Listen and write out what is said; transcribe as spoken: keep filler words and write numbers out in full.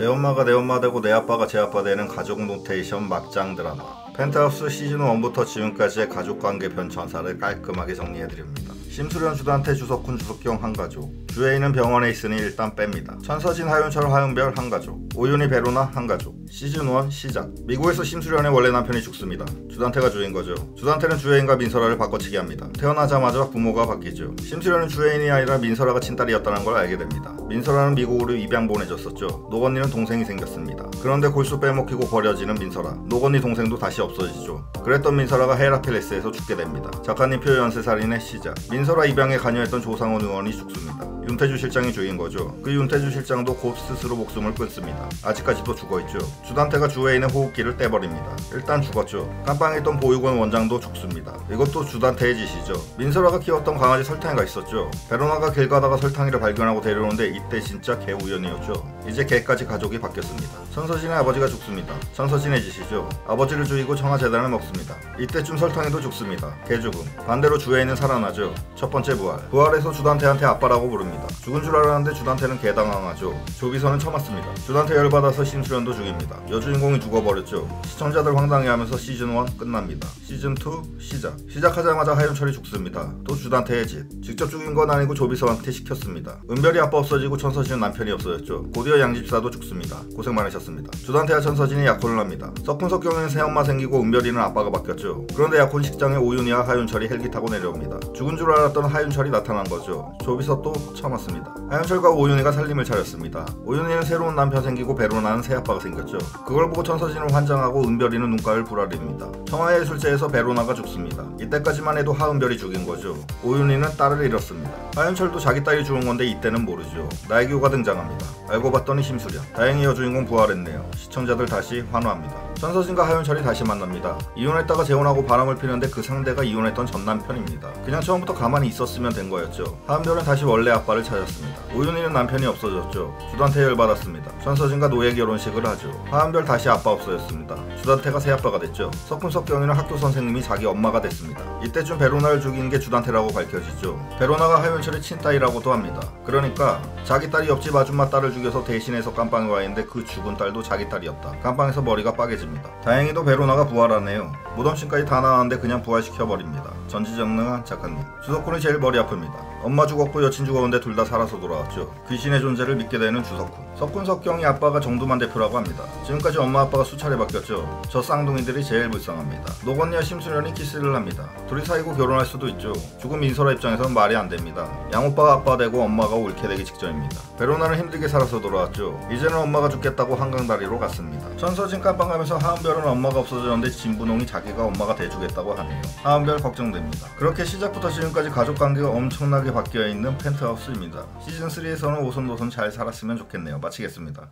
제 엄마가 내 엄마 되고 내 아빠가 제 아빠 되는 가족 노테이션 막장 드라마 펜트하우스 시즌일부터 지금까지의 가족관계 변천사를 깔끔하게 정리해드립니다. 심수련 주단태 주석훈 주석경 한 가족, 주혜인은 병원에 있으니 일단 뺍니다. 천서진 하윤철 하윤별 한 가족, 오윤희 베로나 한 가족. 시즌일 시작. 미국에서 심수련의 원래 남편이 죽습니다. 주단태가 주인거죠. 주단태는 주혜인과 민설아를 바꿔치기 합니다. 태어나자마자 부모가 바뀌죠. 심수련은 주혜인이 아니라 민설아가 친딸이었다는 걸 알게 됩니다. 민설아는 미국으로 입양 보내졌었죠. 노건이는 동생이 생겼습니다. 그런데 골수 빼먹히고 버려지는 민설아, 노건이 동생도 다시 없어지죠. 그랬던 민설아가 헤라필레스에서 죽게 됩니다. 작가님표 연쇄살인의 시작. 민설아 입양에 관여했던 조상원 의원이 죽습니다. 윤태주 실장이 죽인거죠. 그 윤태주 실장도 곧 스스로 목숨을 끊습니다. 아직까지도 죽어있죠. 주단태가 주혜인의 호흡기를 떼버립니다. 일단 죽었죠. 깜빵에 있던 보육원 원장도 죽습니다. 이것도 주단태의 짓이죠. 민설아가 키웠던 강아지 설탕이가 있었죠. 베로나가 길 가다가 설탕이를 발견하고 데려오는데 이때 진짜 개우연이었죠. 이제 개까지 가족이 바뀌었습니다. 천서진의 아버지가 죽습니다. 천서진의 짓이죠. 아버지를 죽이고 청아재단을 먹습니다. 이때쯤 설탕이도 죽습니다. 개죽음. 반대로 주혜인은 살아나죠. 첫번째 부활. 부활에서 주단태한테 아빠라고 부릅니다. 죽은 줄 알았는데 주단태는 개당황하죠. 조비서는 처맞습니다. 주단태 열받아서 심수련도 죽입니다. 여주인공이 죽어버렸죠. 시청자들 황당해하면서 시즌일 끝납니다. 시즌이 시작. 시작하자마자 하윤철이 죽습니다. 또 주단태의 짓. 직접 죽인 건 아니고 조비서한테 시켰습니다. 은별이 아빠 없어지고 천서진은 남편이 없어졌죠. 곧이어 양집사도 죽습니다. 고생 많으셨습니다. 주단태와 천서진이 약혼을 합니다. 석훈석경에는 새엄마 생기고 은별이는 아빠가 바뀌었죠. 그런데 약혼 식장에 오윤희와 하윤철이 헬기 타고 내려옵니다. 죽은 줄 알았던 하윤철이 나타난 거죠. 조비서 또 처 맞습니다. 하윤철과 오윤희가 살림을 차렸습니다. 오윤희는 새로운 남편 생기고 베로나는 새아빠가 생겼죠. 그걸 보고 천서진은 환장하고 은별이는 눈가를 불아립니다. 청아의 술제에서 베로나가 죽습니다. 이때까지만 해도 하은별이 죽인거죠. 오윤희는 딸을 잃었습니다. 하윤철도 자기 딸이 죽은건데 이때는 모르죠. 나애교가 등장합니다. 알고봤더니 심수련. 다행히 여주인공 부활했네요. 시청자들 다시 환호합니다. 천서진과 하윤철이 다시 만납니다. 이혼했다가 재혼하고 바람을 피는데 그 상대가 이혼했던 전남편입니다. 그냥 처음부터 가만히 있었으면 된 거였죠. 하은별은 다시 원래 아빠를 찾았습니다. 오윤희는 남편이 없어졌죠. 주단태 열받았습니다. 천서진과 노예 결혼식을 하죠. 하은별 다시 아빠 없어졌습니다. 주단태가 새아빠가 됐죠. 석훈석경이는 학교 선생님이 자기 엄마가 됐습니다. 이때쯤 베로나를 죽인 게 주단태라고 밝혀지죠. 베로나가 하윤철의 친딸이라고도 합니다. 그러니까 자기 딸이 옆집 아줌마 딸을 죽여서 대신해서 깜빵에 와 있는데 그 죽은 딸도 자기 딸이었다. 깜빵에서 머리가 빠개집니다. 다행히도 베로나가 부활하네요. 무덤신까지 다 나왔는데 그냥 부활시켜버립니다. 전지전능한 작가님. 주석훈이 제일 머리 아픕니다. 엄마 죽었고 여친 죽었는데 둘 다 살아서 돌아왔죠. 귀신의 존재를 믿게 되는 주석훈. 석훈석경이 아빠가 정두만 대표라고 합니다. 지금까지 엄마 아빠가 수차례 바뀌었죠. 저 쌍둥이들이 제일 불쌍합니다. 노건이와 심수련이 키스를 합니다. 둘이 사귀고 결혼할 수도 있죠. 죽은 민설아 입장에서는 말이 안됩니다. 양오빠가 아빠 되고 엄마가 올케 되기 직전입니다. 베로나는 힘들게 살아서 돌아왔죠. 이제는 엄마가 죽겠다고 한강다리로 갔습니다. 천서진 깜빵 가면서 하은별은 엄마가 없어졌는데 진분홍이 자기가 엄마가 돼주겠다고 하네요. 하은별 걱정됩니다. 그렇게 시작부터 지금까지 가족관계가 엄청나게 바뀌어있는 펜트하우스입니다. 시즌삼에서는 오손도손 잘 살았으면 좋겠네요. 마치겠습니다.